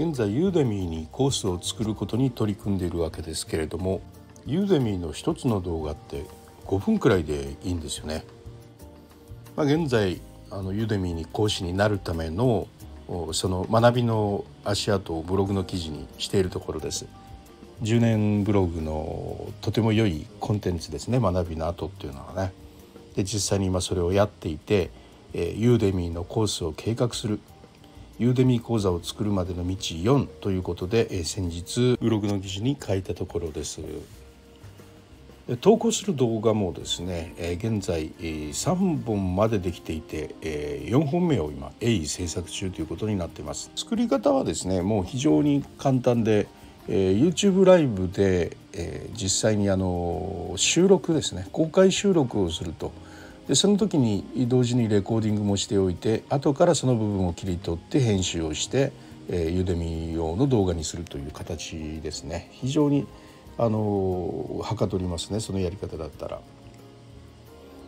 現在 Udemy にコースを作ることに取り組んでいるわけですけれども、 Udemy の一つの動画って5分くらいでいいんですよね。現在Udemy に講師になるためのその学びの足跡をブログの記事にしているところです。10年ブログのとても良いコンテンツですね、学びの跡っていうのはね。で実際に今それをやっていて、Udemy のコースを計画する、Udemy 講座を作るまでの道4ということで、先日ブログの記事に書いたところです。投稿する動画もですね、現在3本までできていて、4本目を今鋭意制作中ということになっています。作り方はですね、もう非常に簡単で、YouTube ライブで、実際に収録ですね、公開収録をすると。でその時に同時にレコーディングもしておいて、後からその部分を切り取って編集をして、Udemy 用の動画にするという形ですね。非常にはかどりますね、そのやり方だったら。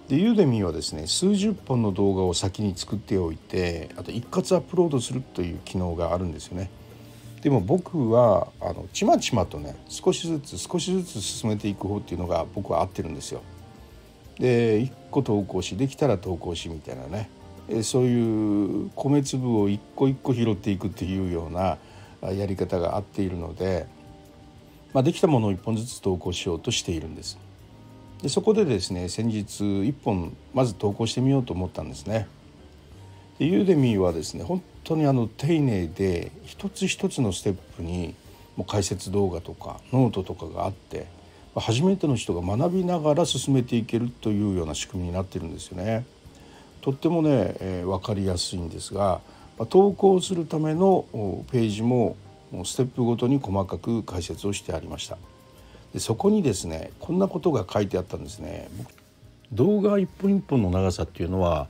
で Udemy はですね、数十本の動画を先に作っておいて、あと一括アップロードするという機能があるんですよね。でも僕はちまちまとね、少しずつ進めていく方っていうのが僕は合ってるんですよ。で1個投稿し、できたら投稿しみたいなね、そういう米粒を一個一個拾っていくっていうようなやり方が合っているので、できたものを1本ずつ投稿しようとしているんです。でそこでですね、先日1本まず投稿してみようと思ったんですね。で Udemy はですね、本当に丁寧で一つ一つのステップにもう解説動画とかノートとかがあって、初めての人が学びながら進めていけるというような仕組みになってるんですよね。とってもね、分かりやすいんですが、投稿するためのページもステップごとに細かく解説をしてありました。でそこにですね、こんなことが書いてあったんですね。動画一本一本の長さっていうのは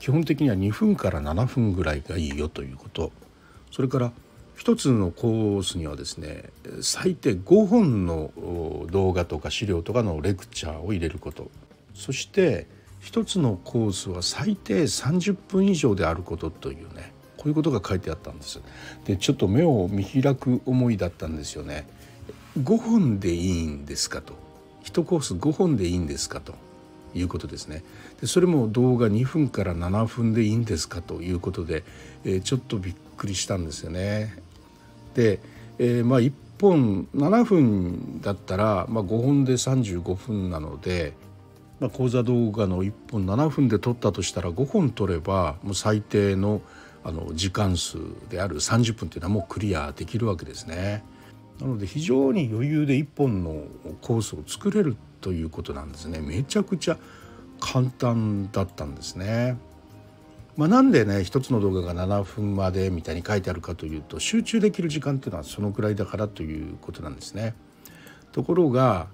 基本的には2分から7分ぐらいがいいよということ、それから一つのコースにはですね、最低5本の動画とか資料とかのレクチャーを入れること、そして一つのコースは最低30分以上であることというね、こういうことが書いてあったんです。でちょっと目を見開く思いだったんですよね。5本でいいんですかと、1コース5本でいいんですかということですね。でそれも動画2分から7分でいいんですかということで、ちょっとびっくりしたんですよね。で、1本7分だったら、5本で35分なので、講座動画の1本7分で撮ったとしたら、5本撮ればもう最低の時間数である30分というのはもうクリアできるわけですね。なので非常に余裕で1本のコースを作れるということなんですね。めちゃくちゃ簡単だったんですね。なんでね、一つの動画が7分までみたいに書いてあるかというと、集中できる時間っていうのはそのくらいだからということなんですね。ところが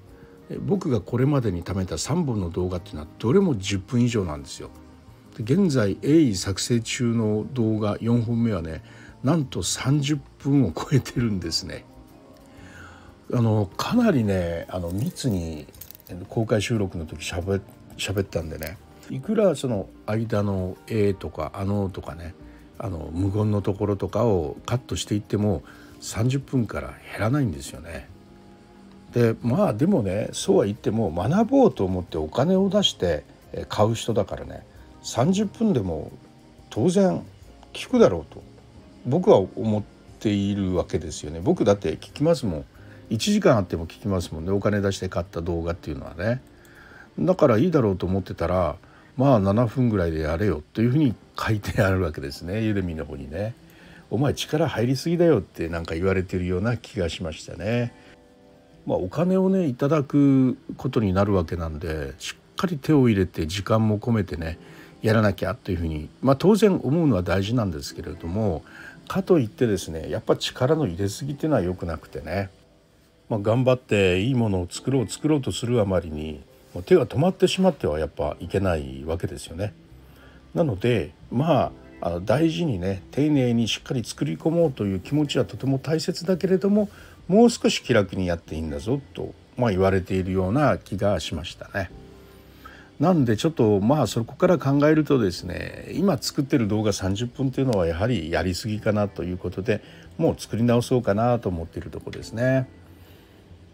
僕がこれまでに貯めた3本の動画っていうのはどれも10分以上なんですよ。で現在鋭意作成中の動画4本目はね、なんと30分を超えてるんですね。かなりね、密に公開収録の時喋ったんでね、いくらその間の「え」とか「とかね、無言のところとかをカットしていっても30分から減らないんですよね。ででもね、そうは言っても学ぼうと思ってお金を出して買う人だからね、30分でも当然聞くだろうと僕は思っているわけですよね。僕だって聞きますもん。1時間あっても聞きますもんね、お金出して買った動画っていうのはね。だからいいだろうと思ってたら、7分ぐらいでやれよというふうに書いてあるわけですね、Udemyの方にね。お前力入りすぎだよってなんか言われてるような気がしましたね。お金をねいただくことになるわけなんで、しっかり手を入れて時間も込めてね、やらなきゃというふうに当然思うのは大事なんですけれども、かといってですね、やっぱ力の入れすぎっていうのは良くなくてね、頑張っていいものを作ろうとするあまりに手が止まってしまってはやっぱいけないわけですよね。なので大事にね、丁寧にしっかり作り込もうという気持ちはとても大切だけれども、もう少し気楽にやっていいんだぞと言われているような気がしましたね。なんでちょっとまあそこから考えるとですね、今作ってる動画30分というのはやはりやりすぎかなということで、もう作り直そうかなと思っているところですね。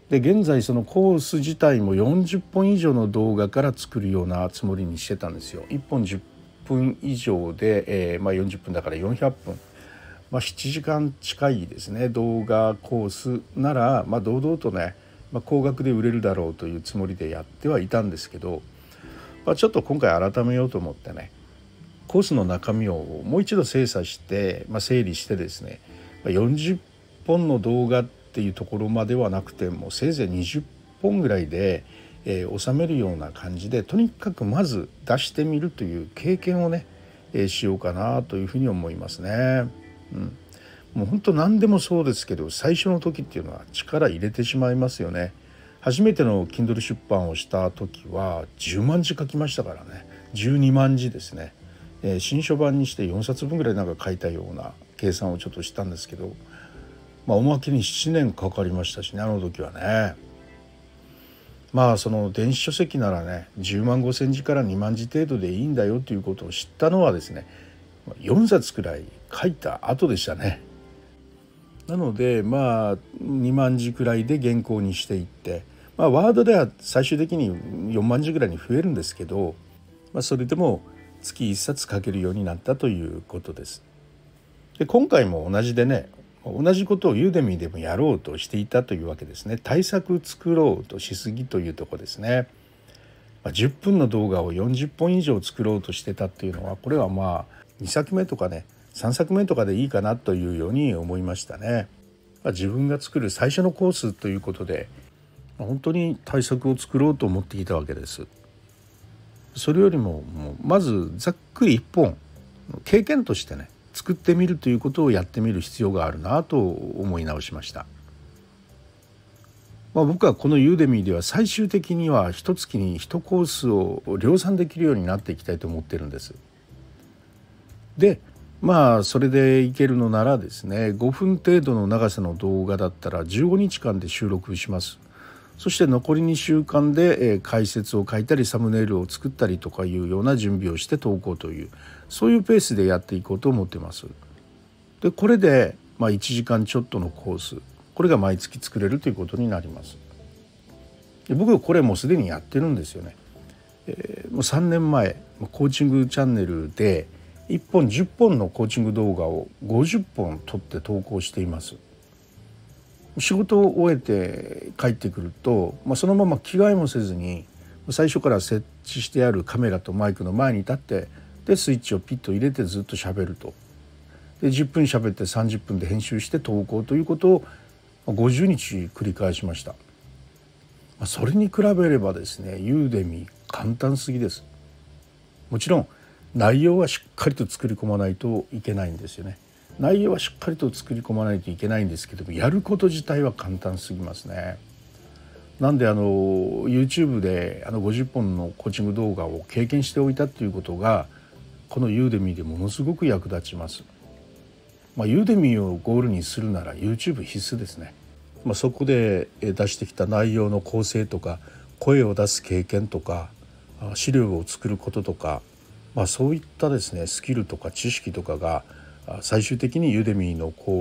で現在そのコース自体も40本以上の動画から作るようなつもりにしてたんですよ。1本10分以上で、40分だから400分、7時間近いですね動画コースなら、堂々とね、高額で売れるだろうというつもりでやってはいたんですけど、ちょっと今回改めようと思ってね、コースの中身をもう一度精査して、整理してですね、40本の動画っていうところまではなくてもせいぜい20本ぐらいで、収めるような感じで、とにかくまず出してみるという経験をね、しようかなというふうに思いますね。もう本当何でもそうですけど、最初の時っていうのは力入れてしまいますよね。初めての Kindle 出版をした時は10万字書きましたからね。12万字ですね。新書版にして4冊分ぐらい書いたような計算をちょっとしたんですけど、おまけに7年かかりましたしね、あの時はね。その電子書籍ならね、10万5千字から2万字程度でいいんだよということを知ったのはですね、4冊くらい書いた後でしたね。なので2万字くらいで原稿にしていって、ワードでは最終的に4万字ぐらいに増えるんですけど、それでも月1冊書けるようになったということです。で今回も同じでね、同じことをUdemyでもやろうとしていたというわけですね。対策作ろうとしすぎというとこですね。10分の動画を40本以上作ろうとしてたっていうのは、これは2作目とかね、3作目とかでいいかなというように思いましたね。自分が作る最初のコースということで、本当に対策を作ろうと思ってきたわけです。それよりもまずざっくり1本経験としてね、作ってみるということをやってみる必要があるなと思い直しました。僕はこのUdemyでは最終的には1月に1コースを量産できるようになっていきたいと思ってるんです。でそれでいけるのならですね、5分程度の長さの動画だったら15日間で収録します。そして残り2週間で、解説を書いたりサムネイルを作ったりとかいうような準備をして投稿という、そういうペースでやっていこうと思ってます。でこれで、1時間ちょっとのコース、これが毎月作れるということになります。で僕これもうすでにやってるんですよね。もう3年前コーチングチャンネルで1本10本のコーチング動画を50本撮って投稿しています。仕事を終えて帰ってくると、そのまま着替えもせずに最初から設置してあるカメラとマイクの前に立って、でスイッチをピッと入れてずっと喋ると、で10分喋って30分で編集して投稿ということを50日繰り返しました。それに比べればですね、Udemy簡単すぎです。もちろん内容はしっかりと作り込まないといけないんですよね。内容はしっかりと作り込まないといけないんですけども、やること自体は簡単すぎますね。なんでYouTube で50本のコーチング動画を経験しておいたっていうことが、このUdemyでものすごく役立ちます。Udemyをゴールにするなら YouTube 必須ですね。そこで出してきた内容の構成とか、声を出す経験とか、資料を作ることとか、そういったですねスキルとか知識とかが最終的にUdemyのコ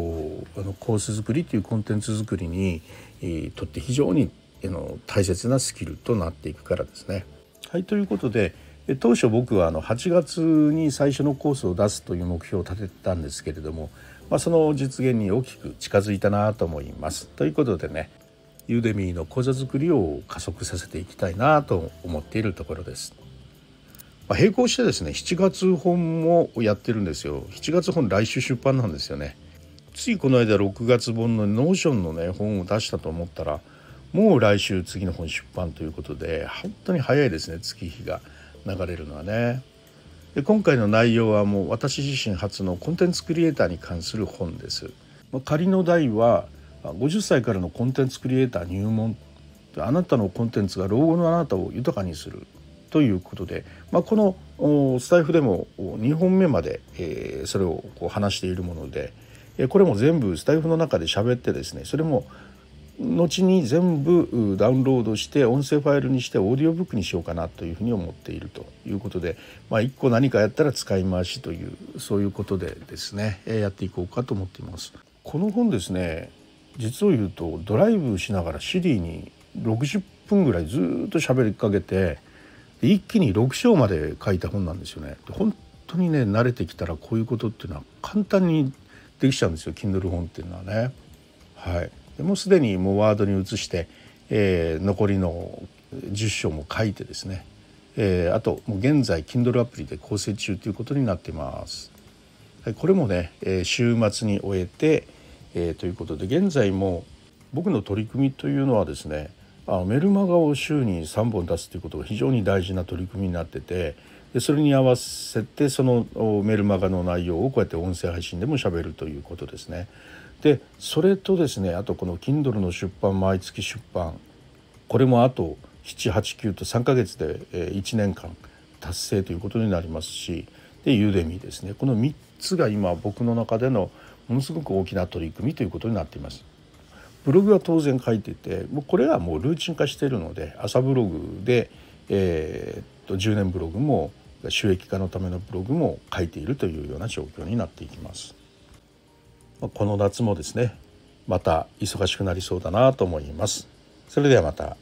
ース作りというコンテンツ作りにとって非常に大切なスキルとなっていくからですね。はい、ということで当初僕は8月に最初のコースを出すという目標を立てたんですけれども、その実現に大きく近づいたなと思います。ということでね、Udemyの講座作りを加速させていきたいなと思っているところです。並行してですね、7月本もやってるんですよ。7月本来週出版なんですよね。ついこの間6月本のノーションのね本を出したと思ったら、もう来週次の本出版ということで、本当に早いですね、月日が流れるのはね。で今回の内容はもう私自身初のコンテンツクリエイターに関する本です。仮の題は50歳からのコンテンツクリエイター入門、あなたのコンテンツが老後のあなたを豊かにするということで、このスタイフでも2本目までそれを話しているもので、これも全部スタイフの中で喋ってですね、それも後に全部ダウンロードして音声ファイルにしてオーディオブックにしようかなというふうに思っているということで、1個何かやったら使い回しというそういうことでですね、やっていこうかと思っています。この本ですね、実を言うとドライブしながらシリーに60分ぐらいずっと喋りかけて一気に6章まで書いた本なんですよね。本当にね、慣れてきたらこういうことっていうのは簡単にできちゃうんですよ、 Kindle 本っていうのはね。はい、でもうすでにもうワードに移して、残りの10章も書いてですね、あともう現在 Kindle アプリで構成中ということになっています。はい、これもね、週末に終えて、ということで現在も僕の取り組みというのはですね、メルマガを週に3本出すということが非常に大事な取り組みになってて、でそれに合わせてそのメルマガの内容をこうやって音声配信でも喋るということですね。でそれとですね、あとこの Kindle の出版、毎月出版、これもあと7、8、9と3ヶ月で1年間達成ということになりますし、で Udemy ですね、この3つが今僕の中でのものすごく大きな取り組みということになっています。ブログは当然書いてて、もうこれはもうルーチン化しているので、朝ブログで、10年ブログも収益化のためのブログも書いているというような状況になっていきます。この夏もですね、また忙しくなりそうだなと思います。それではまた。